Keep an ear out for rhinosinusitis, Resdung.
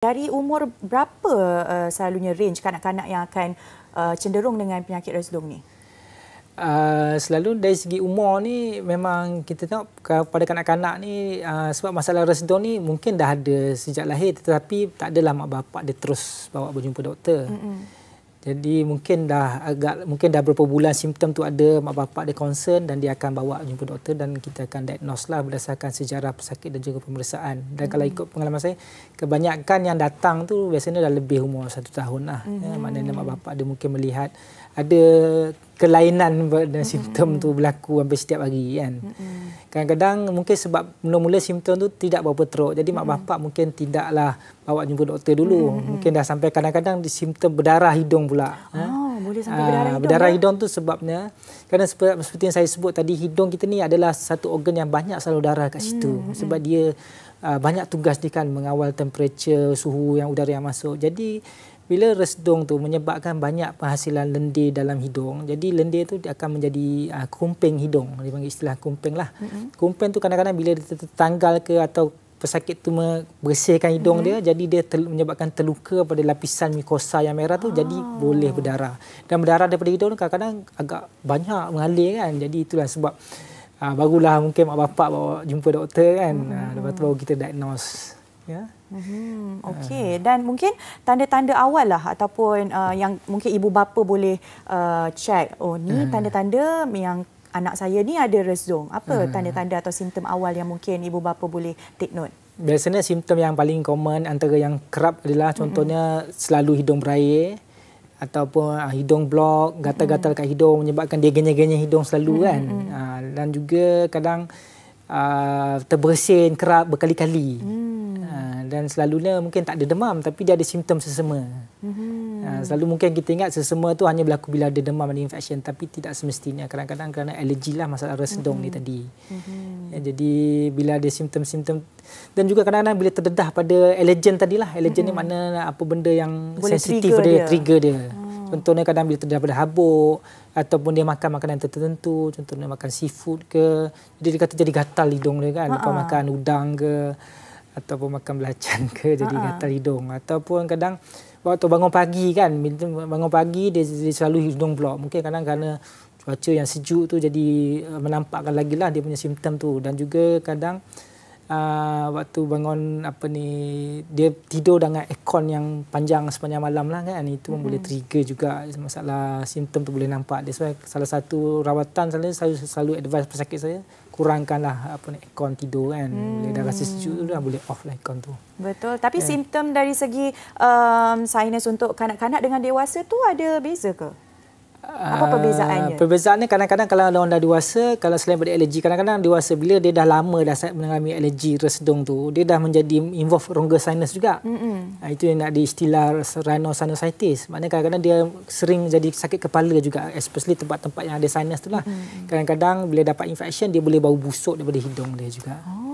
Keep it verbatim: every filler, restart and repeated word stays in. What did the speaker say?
Dari umur berapa uh, selalunya range kanak-kanak yang akan uh, cenderung dengan penyakit Resdung ni? Uh, selalu dari segi umur ni memang kita tengok pada kanak-kanak ni uh, sebab masalah Resdung ni mungkin dah ada sejak lahir tetapi tak adalah mak bapak dia terus bawa berjumpa doktor. Mm-hmm. Jadi mungkin dah agak mungkin dah beberapa bulan simptom tu ada, mak bapak dia concern dan dia akan bawa jumpa doktor dan kita akan diagnose lah berdasarkan sejarah pesakit dan juga pemeriksaan. Dan mm-hmm. kalau ikut pengalaman saya, kebanyakan yang datang tu biasanya dah lebih umur satu tahun lah. Mm-hmm. Ya, maknanya mak bapak dia mungkin melihat ada kelainan dan simptom mm-hmm. tu berlaku hampir setiap hari kan. Mm-hmm. Kadang-kadang mungkin sebab mula-mula simptom tu tidak berapa teruk. Jadi mm-hmm. mak bapak mungkin tidaklah bawa jumpa doktor dulu. Mm-hmm. Mungkin dah sampai kadang-kadang simptom berdarah hidung pula. Oh, ha? Boleh sampai berdarah hidung. Berdarah hidung tu sebabnya kerana seperti yang saya sebut tadi, hidung kita ni adalah satu organ yang banyak selalu darah kat situ. Mm-hmm. Sebab dia uh, banyak tugas dia kan mengawal temperature, suhu yang udara yang masuk. Jadi bila resdung tu menyebabkan banyak penghasilan lendir dalam hidung, jadi lendir tu akan menjadi uh, kumping hidung, dipanggil istilah kumping lah. Mm-hmm. Kumping tu kadang-kadang bila tertanggal ke atau pesakit tu membersihkan hidung mm-hmm. dia, jadi dia ter menyebabkan terluka pada lapisan mukosa yang merah tu, oh. jadi boleh berdarah. Dan berdarah daripada hidung kadang-kadang agak banyak mengalir kan, jadi itulah sebab uh, barulah mungkin mak bapak bawa jumpa doktor kan, mm-hmm. uh, lepas tu baru kita diagnose. Ya. Hmm, okey, dan mungkin tanda-tanda awal lah ataupun uh, yang mungkin ibu bapa boleh uh, check, oh ni tanda-tanda uh. yang anak saya ni ada resdung. Apa tanda-tanda uh. atau simptom awal yang mungkin ibu bapa boleh take note? Biasanya simptom yang paling common antara yang kerap adalah contohnya mm-hmm. selalu hidung berair ataupun uh, hidung blok, gatal-gatal kat hidung menyebabkan dia genyang-genyang hidung selalu mm-hmm. kan. Uh, dan juga kadang uh, terbersin kerap berkali-kali. Mm. Dan selalunya mungkin tak ada demam tapi dia ada simptom sesama. Mm-hmm. Selalu mungkin kita ingat sesama tu hanya berlaku bila ada demam, ada infection tapi tidak semestinya. Kadang-kadang kerana alergi lah masalah resdung mm-hmm. ni tadi. Mm-hmm. Ya, jadi bila ada simptom-simptom dan juga kadang-kadang bila terdedah pada allergen tadilah. Allergen mm-hmm. ni makna apa benda yang boleh sensitif trigger dia, dia. Trigger dia. Mm. Contohnya kadang bila terdedah pada habuk ataupun dia makan makanan tertentu, contohnya makan seafood ke. Jadi dia kata jadi gatal hidung dia kan, lepas uh-huh. makan udang ke. Ataupun makan belacan ke jadi uh-huh. gatal hidung. Ataupun kadang waktu bangun pagi kan, bangun pagi dia, dia selalu hidung blok. Mungkin kadang kadang cuaca yang sejuk tu jadi menampakkan lagi lah dia punya simptom tu. Dan juga kadang uh, waktu bangun apa ni, dia tidur dengan aircon yang panjang sepanjang malam lah kan. Itu hmm. boleh trigger juga masalah simptom tu boleh nampak. Sebab salah satu rawatan selalu, selalu, selalu advice pesakit saya, kurangkanlah apa ni aircon tidur kan. Hmm. Bila dah rasa sejuk tu dah boleh off lah aircon tu. Betul. Tapi yeah. simptom dari segi um, sinus untuk kanak-kanak dengan dewasa tu ada beza ke? Apa perbezaannya? Uh, perbezaannya kadang-kadang kalau orang dah dewasa, kalau selain pada alergi, kadang-kadang dewasa bila dia dah lama dah mengalami alergi resdung tu, dia dah menjadi involve rongga sinus juga. Mm-hmm. Itu yang nak diistilah rhinosinusitis. Maknanya kadang-kadang dia sering jadi sakit kepala juga, especially tempat-tempat yang ada sinus tu lah. Mm-hmm. Kadang-kadang bila dapat infection, dia boleh bau busuk daripada hidung dia juga. Oh.